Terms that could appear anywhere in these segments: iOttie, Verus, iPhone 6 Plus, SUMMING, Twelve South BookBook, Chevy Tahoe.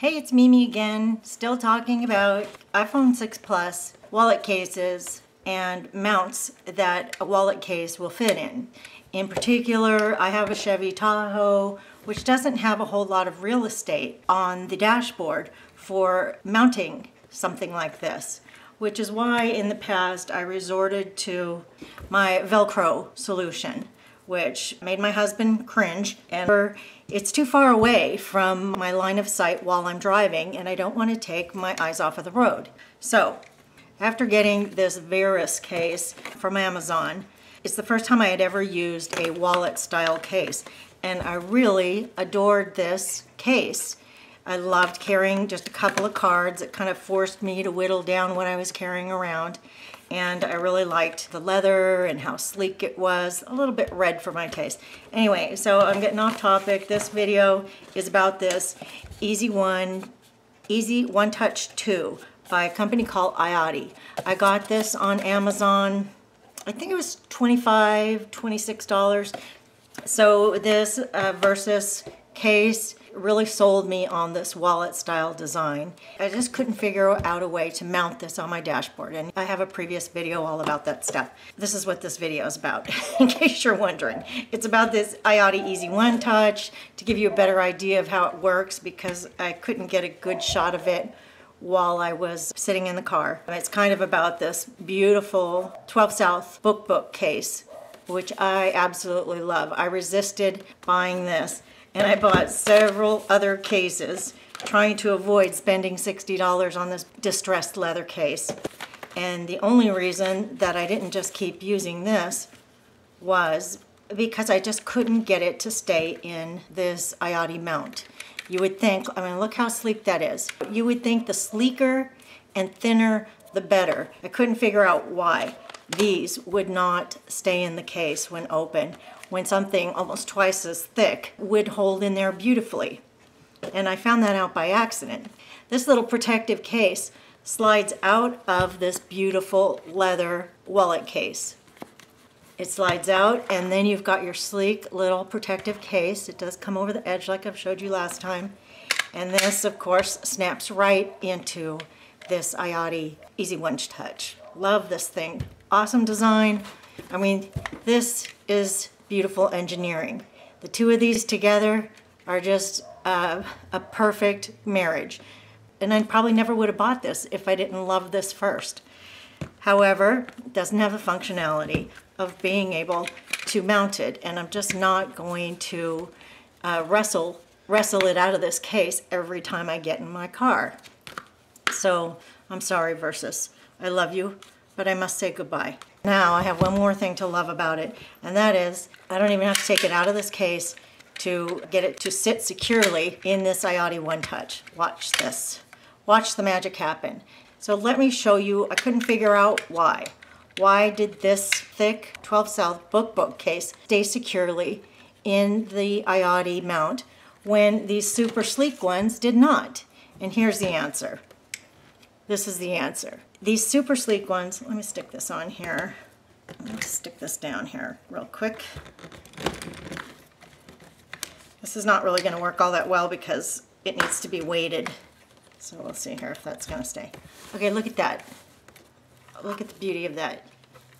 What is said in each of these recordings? Hey, it's Mimi again, still talking about iPhone 6 Plus wallet cases and mounts that a wallet case will fit in. In particular, I have a Chevy Tahoe, which doesn't have a whole lot of real estate on the dashboard for mounting something like this, which is why in the past I resorted to my Velcro solution, which made my husband cringe, and it's too far away from my line of sight while I'm driving, and I don't want to take my eyes off of the road. So after getting this Verus case from Amazon, it's the first time I had ever used a wallet style case, and I really adored this case. I loved carrying just a couple of cards. It kind of forced me to whittle down what I was carrying around. And I really liked the leather and how sleek it was. A little bit red for my taste. Anyway, so I'm getting off topic. This video is about this Easy One Touch 2 by a company called iOttie. I got this on Amazon. I think it was $25, $26. So this Verus case really sold me on this wallet style design. I just couldn't figure out a way to mount this on my dashboard, and I have a previous video all about that stuff. This is what this video is about, in case you're wondering. It's about this iOttie Easy One Touch, to give you a better idea of how it works, because I couldn't get a good shot of it while I was sitting in the car. And it's kind of about this beautiful 12 South BookBook case, which I absolutely love. I resisted buying this, and I bought several other cases, trying to avoid spending $60 on this distressed leather case. And the only reason that I didn't just keep using this was because I just couldn't get it to stay in this iOttie mount. You would think, I mean, look how sleek that is. You would think the sleeker and thinner, the better. I couldn't figure out why these would not stay in the case when open, when something almost twice as thick would hold in there beautifully. And I found that out by accident. This little protective case slides out of this beautiful leather wallet case. It slides out, and then you've got your sleek little protective case. It does come over the edge like I've showed you last time. And this, of course, snaps right into this iOttie Easy One Touch. Love this thing. Awesome design. I mean, this is beautiful engineering. The two of these together are just a perfect marriage. And I probably never would have bought this if I didn't love this first. However, it doesn't have the functionality of being able to mount it, and I'm just not going to wrestle it out of this case every time I get in my car. So I'm sorry, Verus. I love you, but I must say goodbye. Now I have one more thing to love about it, and that is I don't even have to take it out of this case to get it to sit securely in this iOttie One Touch. Watch this. Watch the magic happen. So let me show you, I couldn't figure out why. Why did this thick 12 South BookBook case stay securely in the iOttie mount when these super sleek ones did not? And here's the answer. This is the answer. These super sleek ones, let me stick this on here. Let me stick this down here real quick. This is not really going to work all that well because it needs to be weighted. So we'll see here if that's going to stay. Okay, look at that. Look at the beauty of that.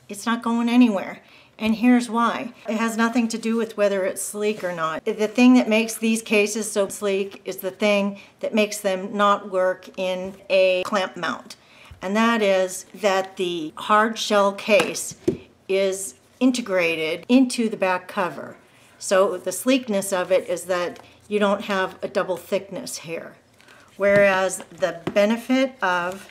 It's not going anywhere. And here's why. It has nothing to do with whether it's sleek or not. The thing that makes these cases so sleek is the thing that makes them not work in a clamp mount. And that is that the hard shell case is integrated into the back cover. So the sleekness of it is that you don't have a double thickness here. Whereas the benefit of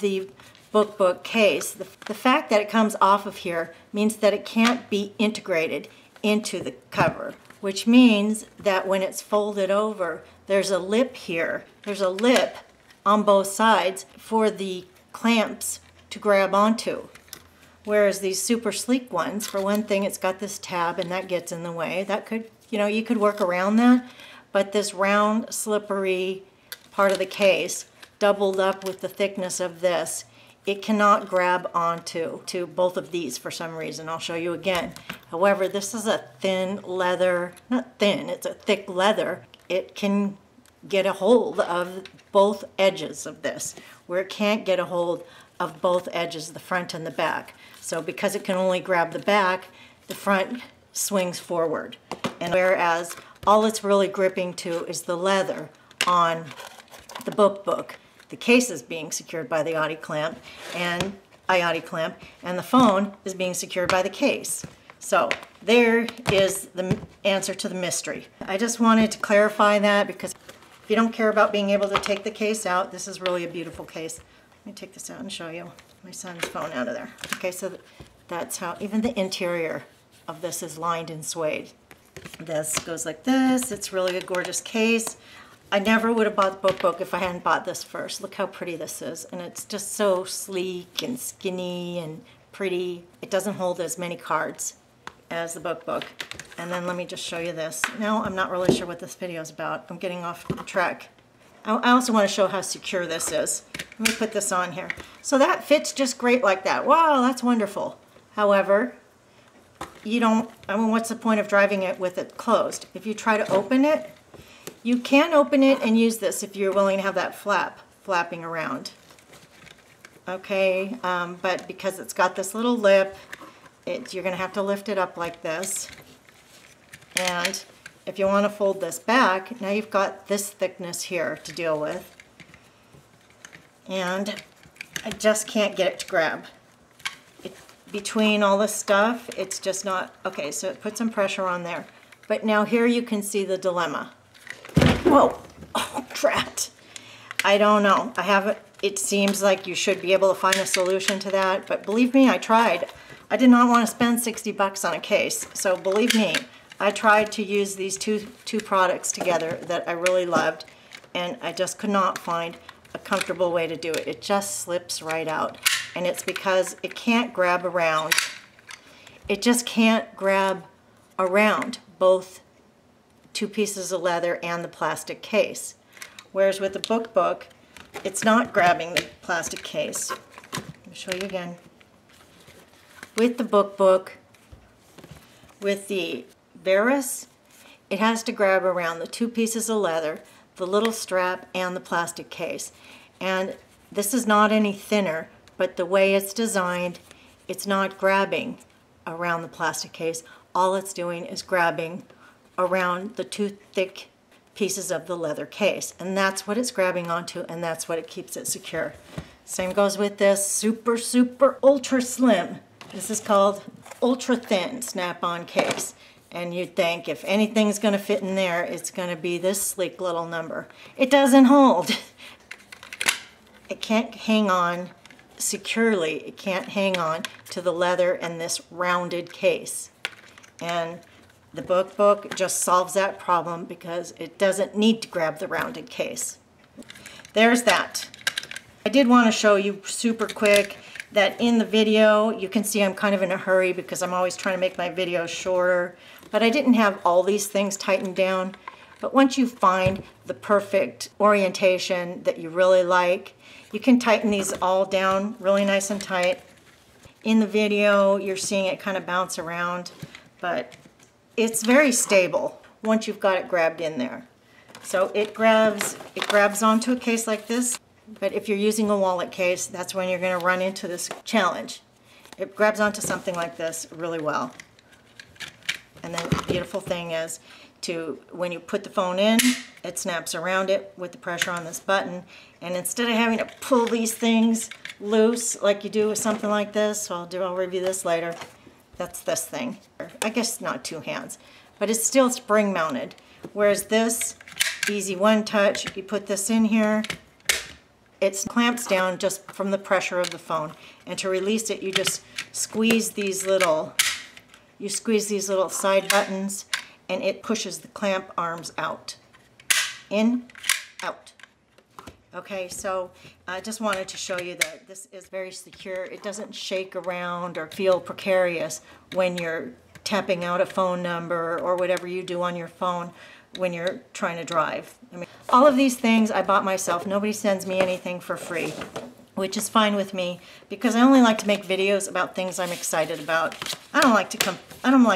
the BookBook case, the fact that it comes off of here means that it can't be integrated into the cover, which means that when it's folded over, there's a lip here. There's a lip on both sides for the clamps to grab onto. Whereas these super sleek ones, for one thing, it's got this tab and that gets in the way. That could, you know, you could work around that, but this round, slippery part of the case, doubled up with the thickness of this, it cannot grab onto to both of these for some reason. I'll show you again. However, this is a thin leather, not thin, it's a thick leather. It can get a hold of both edges of this, where it can't get a hold of both edges, the front and the back. So because it can only grab the back, the front swings forward. And whereas all it's really gripping to is the leather on the BookBook. The case is being secured by the iOttie clamp, and the phone is being secured by the case. So there is the answer to the mystery. I just wanted to clarify that, because if you don't care about being able to take the case out, this is really a beautiful case. Let me take this out and show you my son's phone out of there. Okay, so that's how even the interior of this is lined in suede. This goes like this. It's really a gorgeous case. I never would have bought the BookBook if I hadn't bought this first. Look how pretty this is. And it's just so sleek and skinny and pretty. It doesn't hold as many cards as the BookBook. And then let me just show you this. Now I'm not really sure what this video is about. I'm getting off the track. I also want to show how secure this is. Let me put this on here. So that fits just great like that. Wow, that's wonderful. However, what's the point of driving it with it closed? If you try to open it, you can open it and use this if you're willing to have that flap flapping around. Okay, but because it's got this little lip, you're going to have to lift it up like this. And if you want to fold this back, now you've got this thickness here to deal with. And I just can't get it to grab. Between all this stuff, it's just not, okay, so it put some pressure on there. But now here you can see the dilemma. Whoa, oh crap. I don't know, it seems like you should be able to find a solution to that, but believe me, I tried. I did not want to spend $60 on a case, so believe me, I tried to use these two products together that I really loved, and I just could not find a comfortable way to do it. It just slips right out, and it's because it can't grab around. It just can't grab around both two pieces of leather and the plastic case. Whereas with the BookBook, it's not grabbing the plastic case. Let me show you again. With the BookBook, with the Verus, it has to grab around the two pieces of leather, the little strap, and the plastic case. And this is not any thinner, but the way it's designed, it's not grabbing around the plastic case. All it's doing is grabbing around the two thick pieces of the leather case, and that's what it's grabbing onto, and that's what it keeps it secure. Same goes with this super, super ultra slim. This is called ultra thin snap-on case, and you'd think if anything's going to fit in there, it's going to be this sleek little number. It doesn't hold. It can't hang on securely. It can't hang on to the leather and this rounded case. And the BookBook just solves that problem because it doesn't need to grab the rounded case. There's that. I did want to show you super quick that in the video, you can see I'm kind of in a hurry because I'm always trying to make my videos shorter, but I didn't have all these things tightened down. But once you find the perfect orientation that you really like, you can tighten these all down really nice and tight. In the video, you're seeing it kind of bounce around, but it's very stable once you've got it grabbed in there. So it grabs onto a case like this, but if you're using a wallet case, that's when you're going to run into this challenge. It grabs onto something like this really well. And then the beautiful thing is, when you put the phone in, it snaps around it with the pressure on this button. And instead of having to pull these things loose like you do with something like this, so I'll review this later. That's this thing. I guess not two hands, but it's still spring mounted. Whereas this, easy one touch, you put this in here, it clamps down just from the pressure of the phone. And to release it, you just squeeze these little, side buttons, and it pushes the clamp arms out. In, out. Okay, so I just wanted to show you that this is very secure. It doesn't shake around or feel precarious when you're tapping out a phone number or whatever you do on your phone when you're trying to drive. I mean, all of these things I bought myself. Nobody sends me anything for free, which is fine with me because I only like to make videos about things I'm excited about. I don't like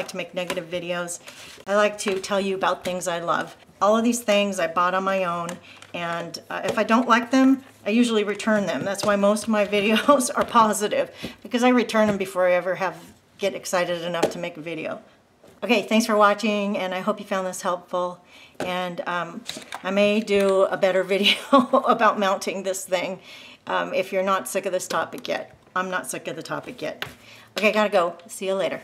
to make negative videos. I like to tell you about things I love. All of these things I bought on my own, and if I don't like them, I usually return them. That's why most of my videos are positive, because I return them before I ever get excited enough to make a video. Okay, thanks for watching, and I hope you found this helpful. And I may do a better video about mounting this thing if you're not sick of this topic yet. I'm not sick of the topic yet. Okay, gotta go. See you later.